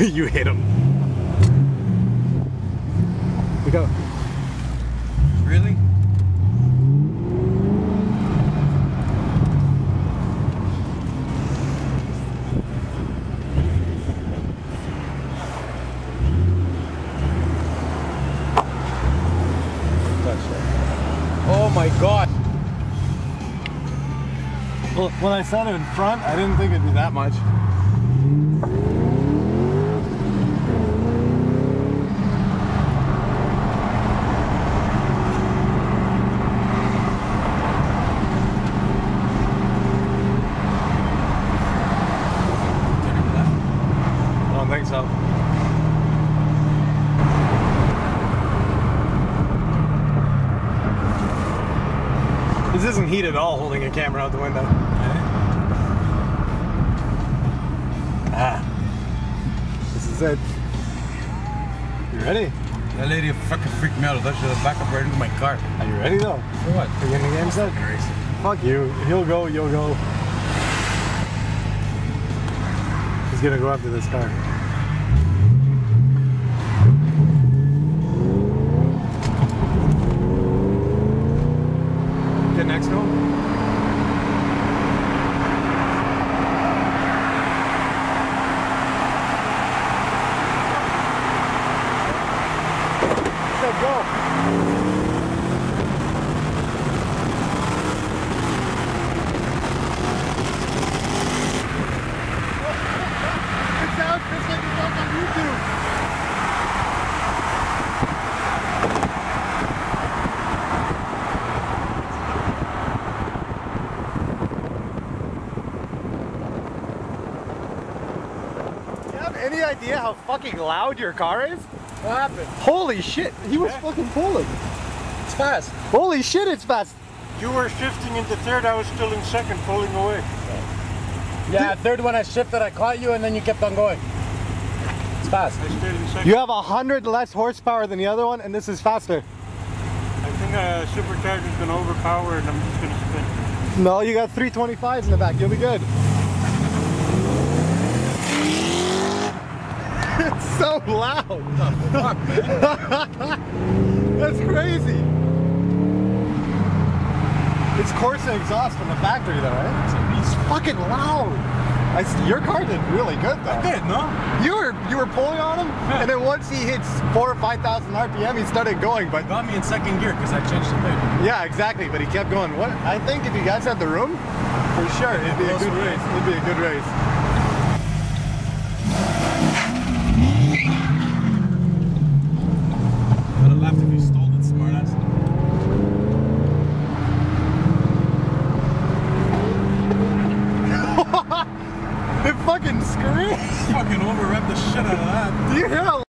You hit him. We go. Really? Oh my God. Well, when I saw it in front, I didn't think it'd be that much. This isn't heat at all, holding a camera out the window. Ah. This is it. You ready? That lady fucking freaked me out. That should have backed up right into my car. Are you ready though? For what? Are you getting the game set? Fuck you. He'll go, you'll go. He's gonna go after this car. Any idea how fucking loud your car is? What happened? Holy shit, he was fucking pulling. It's fast. Holy shit, it's fast. You were shifting into third, I was still in second, pulling away. Yeah, third when I shifted, I caught you and then you kept on going. It's fast. I stayed in second. You have 100 less horsepower than the other one and this is faster. I think a supercharger's gonna overpower and I'm just gonna spin. No, you got 325s in the back, you'll be good. It's so loud! What the fuck, man? That's crazy! It's Corsa exhaust from the factory though, right? It's fucking loud! Your car did really good though. I did, no? You were pulling on him, yeah. And then once he hits 4,000 or 5,000 RPM, he started going, but... He got me in second gear because I changed the plate. Yeah, exactly, but he kept going. What? I think if you guys had the room, for sure, it'd be a good race. It'd be a good race. Fucking scream! Fucking over-rep the shit out of that. Do you hear how